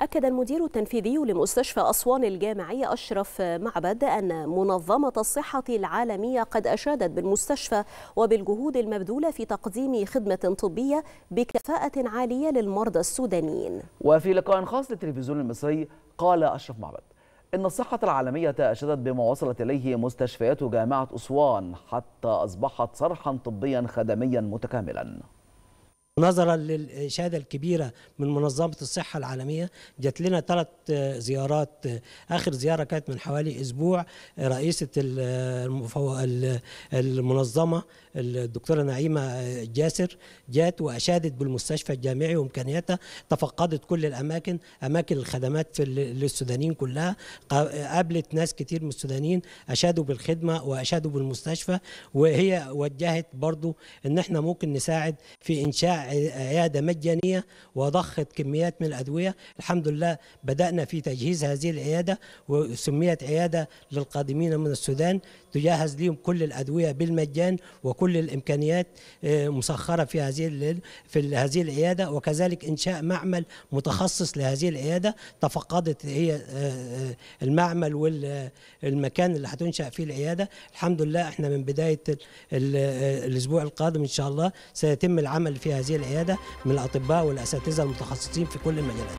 أكد المدير التنفيذي لمستشفى أسوان الجامعي أشرف معبد أن منظمة الصحة العالمية قد أشادت بالمستشفى وبالجهود المبذولة في تقديم خدمة طبية بكفاءة عالية للمرضى السودانيين. وفي لقاء خاص للتلفزيون المصري قال أشرف معبد إن الصحة العالمية أشادت بما وصلت إليه مستشفيات جامعة أسوان حتى أصبحت صرحا طبيا خدميا متكاملا. نظرا للإشادة الكبيرة من منظمة الصحة العالمية جات لنا 3 زيارات، آخر زيارة كانت من حوالي أسبوع رئيسة المنظمة الدكتورة نعيمة جاسر جات وأشادت بالمستشفى الجامعي وإمكانياتها، تفقدت كل الأماكن، أماكن الخدمات للسودانيين كلها، قابلت ناس كتير من السودانيين أشادوا بالخدمة وأشادوا بالمستشفى، وهي وجهت برضو إن احنا ممكن نساعد في إنشاء عيادة مجانية وضخت كميات من الأدوية. الحمد لله بدأنا في تجهيز هذه العيادة وسميت عيادة للقادمين من السودان، تجهز لهم كل الأدوية بالمجان وكل الإمكانيات مسخرة في هذه العيادة، وكذلك إنشاء معمل متخصص لهذه العيادة، تفقدت هي المعمل والمكان اللي هتنشأ فيه العيادة. الحمد لله احنا من بداية الأسبوع القادم إن شاء الله سيتم العمل في هذه العيادة من الأطباء والأساتذة المتخصصين في كل المجالات.